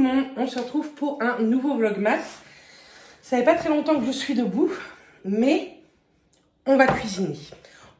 le monde, on se retrouve pour un nouveau vlogmas. Ça fait pas très longtemps que je suis debout, mais on va cuisiner.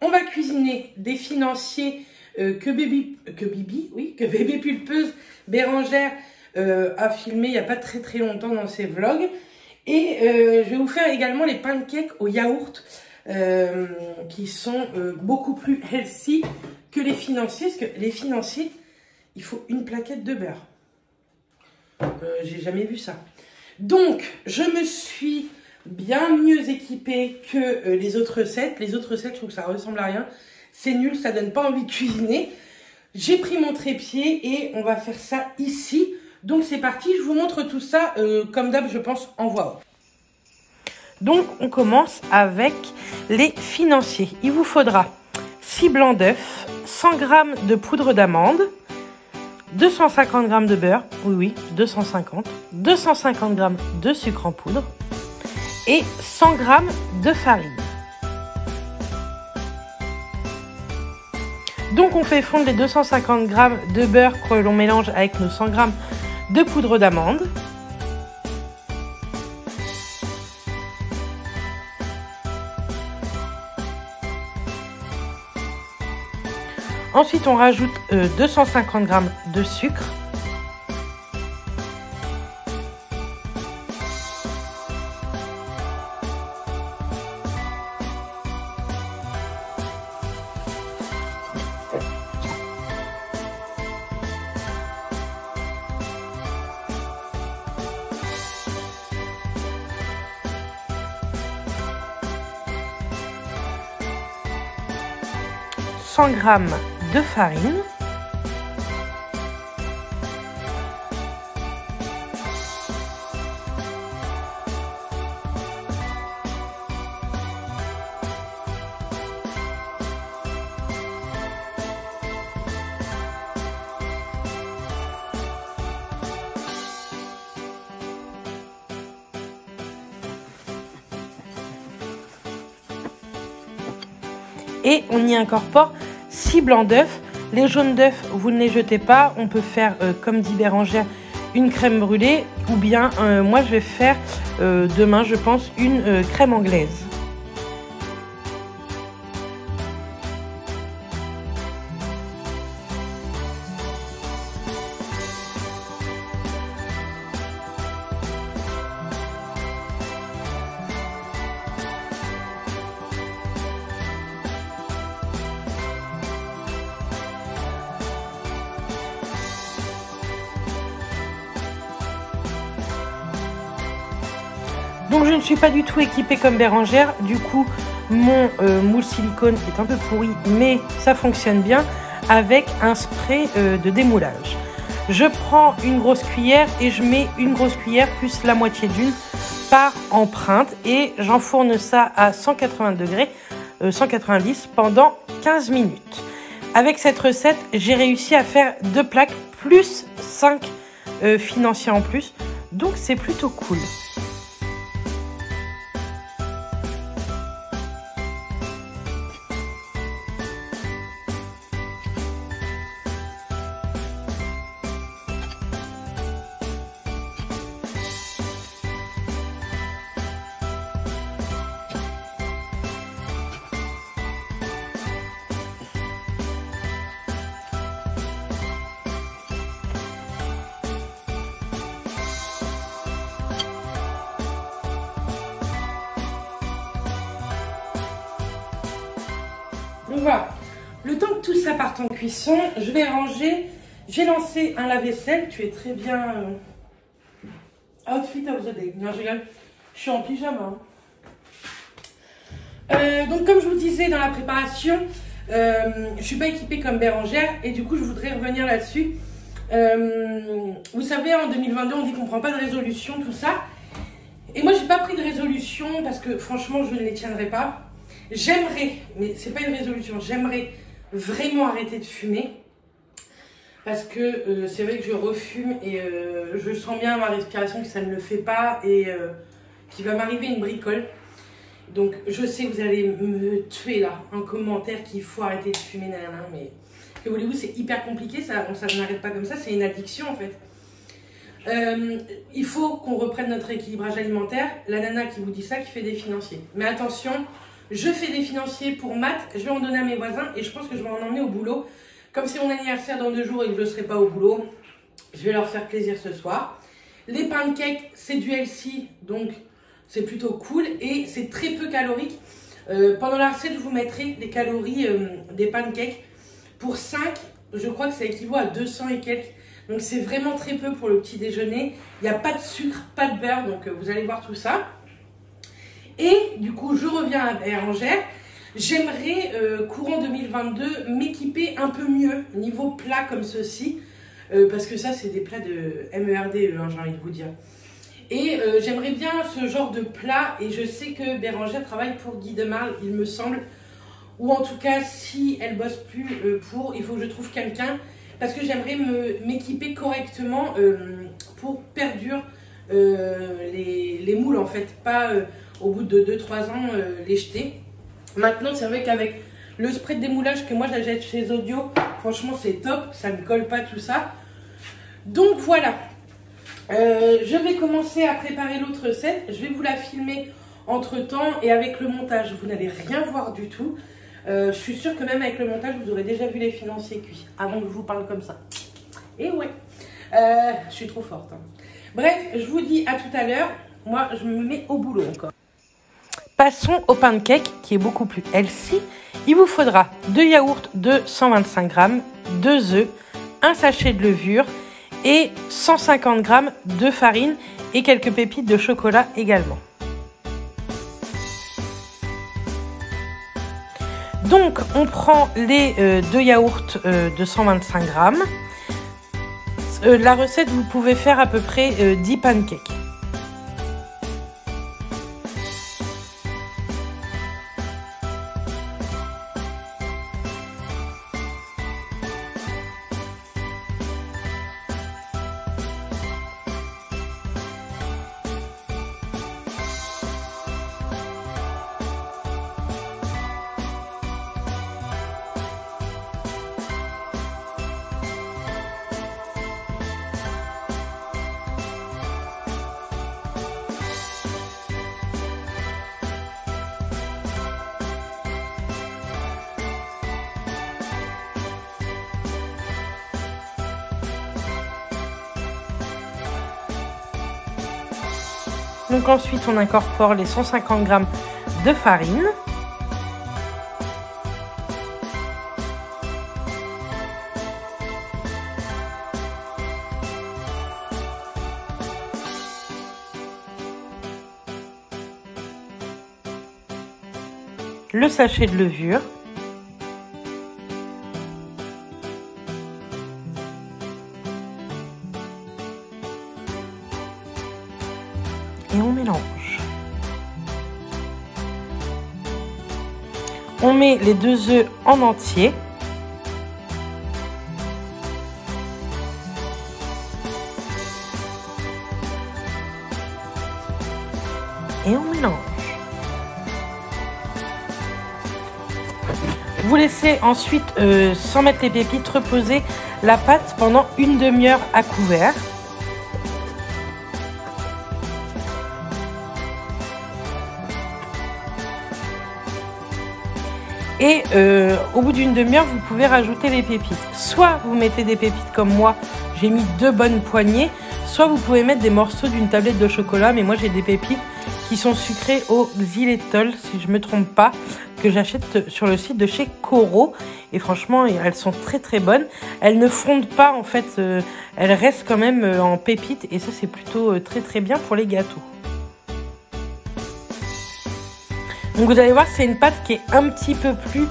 On va cuisiner des financiers que Bbpulpeuse, Bérangère a filmé il n'y a pas très longtemps dans ses vlogs. Et je vais vous faire également les pancakes au yaourt qui sont beaucoup plus healthy que les financiers. Parce que les financiers, il faut une plaquette de beurre. J'ai jamais vu ça. Donc, je me suis bien mieux équipée que les autres recettes. Les autres recettes, je trouve que ça ressemble à rien. C'est nul, ça donne pas envie de cuisiner. J'ai pris mon trépied et on va faire ça ici. Donc c'est parti, je vous montre tout ça comme d'hab, je pense, en voix haute. Donc on commence avec les financiers. Il vous faudra 6 blancs d'œufs, 100 g de poudre d'amande, 250 g de beurre, oui, 250, 250 g de sucre en poudre et 100 g de farine. Donc on fait fondre les 250 g de beurre que l'on mélange avec nos 100 g de poudre d'amande. Ensuite, on rajoute 250 g de sucre. Grammes de farine, et on y incorpore 6 blancs d'œufs. Les jaunes d'œufs, vous ne les jetez pas. On peut faire, comme dit Bérangère, une crème brûlée. Ou bien, moi, je vais faire demain, je pense, une crème anglaise. Donc je ne suis pas du tout équipée comme Bérangère, du coup mon moule silicone est un peu pourri, mais ça fonctionne bien avec un spray de démoulage. Je prends une grosse cuillère et je mets une grosse cuillère plus la moitié d'une par empreinte et j'enfourne ça à 180 degrés, 190 pendant 15 minutes. Avec cette recette, j'ai réussi à faire 2 plaques plus 5 financiers en plus, donc c'est plutôt cool. Donc voilà, le temps que tout ça parte en cuisson, je vais ranger. J'ai lancé un lave-vaisselle, tu es très bien outfit of the day. Non, je rigole, je suis en pyjama. Donc comme je vous disais dans la préparation, je ne suis pas équipée comme Bérangère et du coup je voudrais revenir là-dessus. Vous savez, en 2022, on dit qu'on ne prend pas de résolution, tout ça. Et moi, je n'ai pas pris de résolution parce que franchement, je ne les tiendrai pas. J'aimerais, mais c'est pas une résolution, j'aimerais vraiment arrêter de fumer parce que c'est vrai que je refume et je sens bien à ma respiration que ça ne le fait pas et qu'il va m'arriver une bricole. Donc je sais que vous allez me tuer là, un commentaire qu'il faut arrêter de fumer, nanana, mais que voulez-vous, c'est hyper compliqué, ça, on n'arrête pas comme ça, c'est une addiction en fait. Il faut qu'on reprenne notre équilibrage alimentaire. La nana qui vous dit ça, qui fait des financiers. Mais attention, je fais des financiers pour maths, je vais en donner à mes voisins et je pense que je vais en emmener au boulot. Comme c'est mon anniversaire dans 2 jours et que je ne serai pas au boulot, je vais leur faire plaisir ce soir. Les pancakes, c'est du healthy, donc c'est plutôt cool et c'est très peu calorique. Pendant la recette, je vous mettrai les calories des pancakes. Pour 5, je crois que ça équivaut à 200 et quelques. Donc c'est vraiment très peu pour le petit déjeuner. Il n'y a pas de sucre, pas de beurre, donc vous allez voir tout ça. Et du coup, je reviens à Bérangère. J'aimerais, courant 2022, m'équiper un peu mieux, niveau plat comme ceci. Parce que ça, c'est des plats de MERDE, hein, j'ai envie de vous dire. Et j'aimerais bien ce genre de plat. Et je sais que Bérangère travaille pour Guy Demarle, il me semble. Ou en tout cas, si elle bosse plus pour, il faut que je trouve quelqu'un. Parce que j'aimerais m'équiper correctement pour perdure les moules, en fait. Pas au bout de 2-3 ans les jeter. Maintenant, c'est vrai qu'avec le spray de démoulage que moi j'achète chez Audio, franchement c'est top, ça ne colle pas tout ça. Donc voilà, je vais commencer à préparer l'autre recette. Je vais vous la filmer entre temps et avec le montage, vous n'allez rien voir du tout. Je suis sûre que même avec le montage, vous aurez déjà vu les financiers cuits avant que je vous parle comme ça. Et ouais, je suis trop forte. Hein. Bref, je vous dis à tout à l'heure. Moi, je me mets au boulot encore. Passons au pancake qui est beaucoup plus healthy. Il vous faudra 2 yaourts de 125 g, 2 œufs, un sachet de levure et 150 g de farine et quelques pépites de chocolat également. Donc on prend les 2 yaourts de 125 g. La recette, vous pouvez faire à peu près 10 pancakes. Donc ensuite, on incorpore les 150 g de farine. Le sachet de levure. Et on mélange. On met les 2 œufs en entier. Et on mélange. Vous laissez ensuite, sans mettre les pépites, reposer la pâte pendant une demi-heure à couvert. Et au bout d'une demi-heure, vous pouvez rajouter les pépites. Soit vous mettez des pépites comme moi, j'ai mis 2 bonnes poignées, soit vous pouvez mettre des morceaux d'une tablette de chocolat, mais moi j'ai des pépites qui sont sucrées au xylétol, si je ne me trompe pas, que j'achète sur le site de chez Coro. Et franchement, elles sont très très bonnes. Elles ne fondent pas en fait, elles restent quand même en pépites et ça c'est plutôt très très bien pour les gâteaux. Donc vous allez voir, c'est une pâte qui est un petit peu plus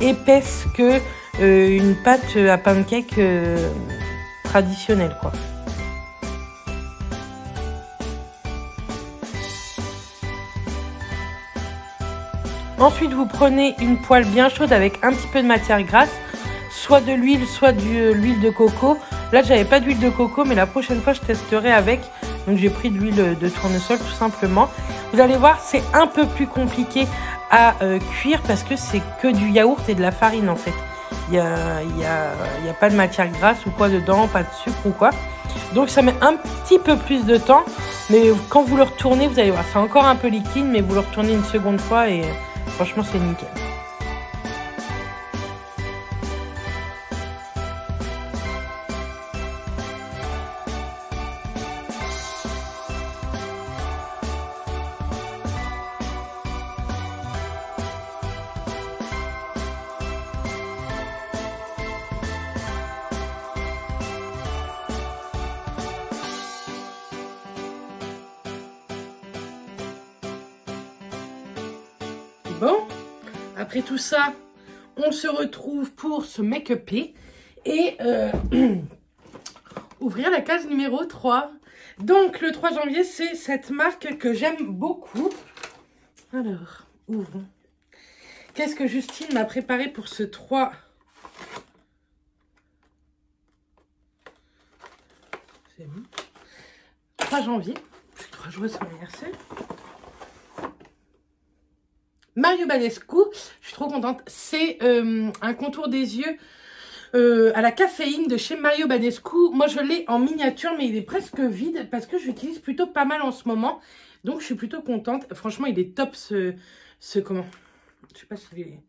épaisse que une pâte à pancake traditionnelle, quoi. Ensuite, vous prenez une poêle bien chaude avec un petit peu de matière grasse, soit de l'huile, soit de l'huile de coco. Là, j'avais pas d'huile de coco, mais la prochaine fois, je testerai avec. Donc j'ai pris de l'huile de tournesol tout simplement. Vous allez voir, c'est un peu plus compliqué à cuire parce que c'est que du yaourt et de la farine en fait. Il n'y a pas de matière grasse ou quoi dedans, pas de sucre ou quoi. Donc ça met un petit peu plus de temps, mais quand vous le retournez, vous allez voir, c'est encore un peu liquide, mais vous le retournez une seconde fois et franchement c'est nickel. Bon, après tout ça, on se retrouve pour se make-upper et ouvrir la case numéro 3. Donc, le 3 janvier, c'est cette marque que j'aime beaucoup. Alors, ouvrons. Qu'est-ce que Justine m'a préparé pour ce 3? C'est bon. 3 janvier. Je suis trop joyeuse, c'est mon anniversaire. Mario Badescu, je suis trop contente, c'est un contour des yeux à la caféine de chez Mario Badescu. Moi, je l'ai en miniature, mais il est presque vide parce que je l'utilise plutôt pas mal en ce moment. Donc, je suis plutôt contente. Franchement, il est top comment ? Je sais pas s'il est...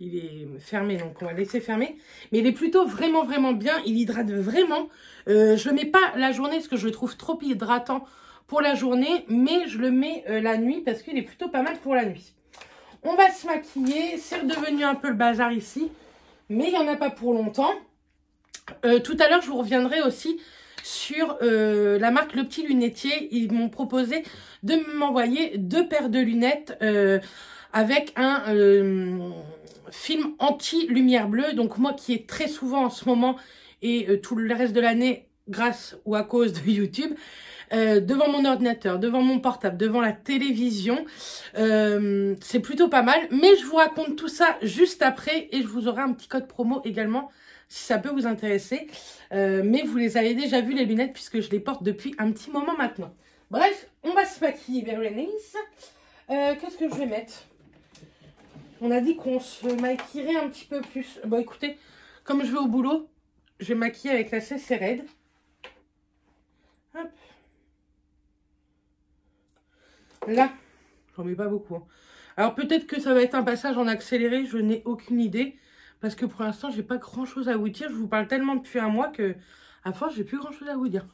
Il est fermé, donc on va le laisser fermer. Mais il est plutôt vraiment, vraiment bien. Il hydrate vraiment. Je ne le mets pas la journée parce que je le trouve trop hydratant pour la journée. Mais je le mets la nuit parce qu'il est plutôt pas mal pour la nuit. On va se maquiller, c'est redevenu un peu le bazar ici, mais il n'y en a pas pour longtemps. Tout à l'heure, je vous reviendrai aussi sur la marque Le Petit Lunettier. Ils m'ont proposé de m'envoyer 2 paires de lunettes avec un film anti-lumière bleue. Donc moi qui est très souvent en ce moment et tout le reste de l'année, grâce ou à cause de YouTube, devant mon ordinateur, devant mon portable, devant la télévision, c'est plutôt pas mal, mais je vous raconte tout ça juste après et je vous aurai un petit code promo également si ça peut vous intéresser, mais vous les avez déjà vu les lunettes puisque je les porte depuis un petit moment maintenant. Bref, on va se maquiller, Bérénice. Qu'est-ce que je vais mettre? On a dit qu'on se maquillerait un petit peu plus. Bon écoutez, comme je vais au boulot, je vais maquiller avec la CC Red Hop. Là, j'en mets pas beaucoup. Hein. Alors peut-être que ça va être un passage en accéléré, je n'ai aucune idée. Parce que pour l'instant, j'ai pas grand chose à vous dire. Je vous parle tellement depuis un mois que, à force, j'ai plus grand chose à vous dire.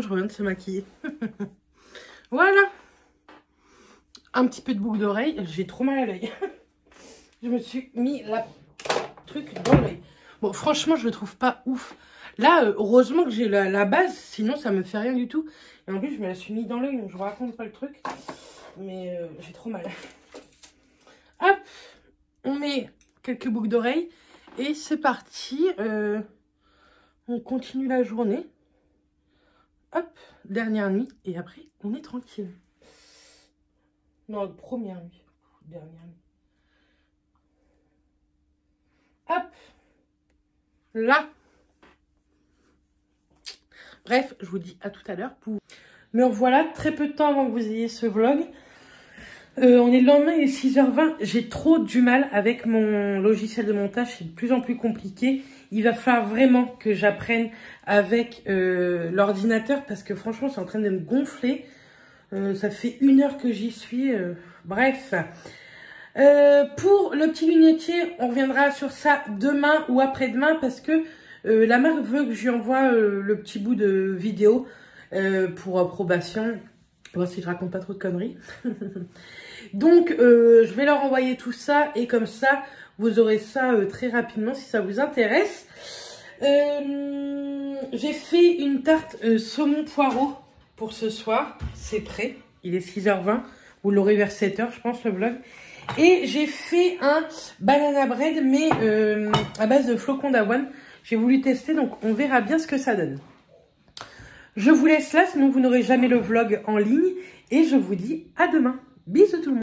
Je reviens de se maquiller. Voilà. Un petit peu de boucle d'oreille. J'ai trop mal à l'œil. Je me suis mis la truc dans l'œil. Bon, franchement, je le trouve pas ouf. Là, heureusement que j'ai la base. Sinon, ça me fait rien du tout. Et en plus, je me la suis mis dans l'œil. Donc, je vous raconte pas le truc. Mais j'ai trop mal. Hop. On met quelques boucles d'oreilles. Et c'est parti. On continue la journée. Hop, dernière nuit, et après, on est tranquille. Non, première nuit. Dernière nuit. Hop, là. Bref, je vous dis à tout à l'heure pour... Me revoilà très peu de temps avant que vous ayez ce vlog. On est le lendemain, il est 6h20. J'ai trop du mal avec mon logiciel de montage. C'est de plus en plus compliqué. Il va falloir vraiment que j'apprenne avec l'ordinateur parce que franchement, c'est en train de me gonfler. Ça fait 1 heure que j'y suis. Bref. Pour le petit lunetier, on reviendra sur ça demain ou après-demain parce que la marque veut que je lui envoie le petit bout de vidéo pour approbation. Voir si je raconte pas trop de conneries. Donc, je vais leur envoyer tout ça et comme ça, vous aurez ça très rapidement si ça vous intéresse. J'ai fait une tarte saumon poireau pour ce soir. C'est prêt. Il est 6h20. Vous l'aurez vers 7h, je pense, le vlog. Et j'ai fait un banana bread, mais à base de flocons d'avoine. J'ai voulu tester, donc on verra bien ce que ça donne. Je vous laisse là, sinon vous n'aurez jamais le vlog en ligne. Et je vous dis à demain. Bisous tout le monde.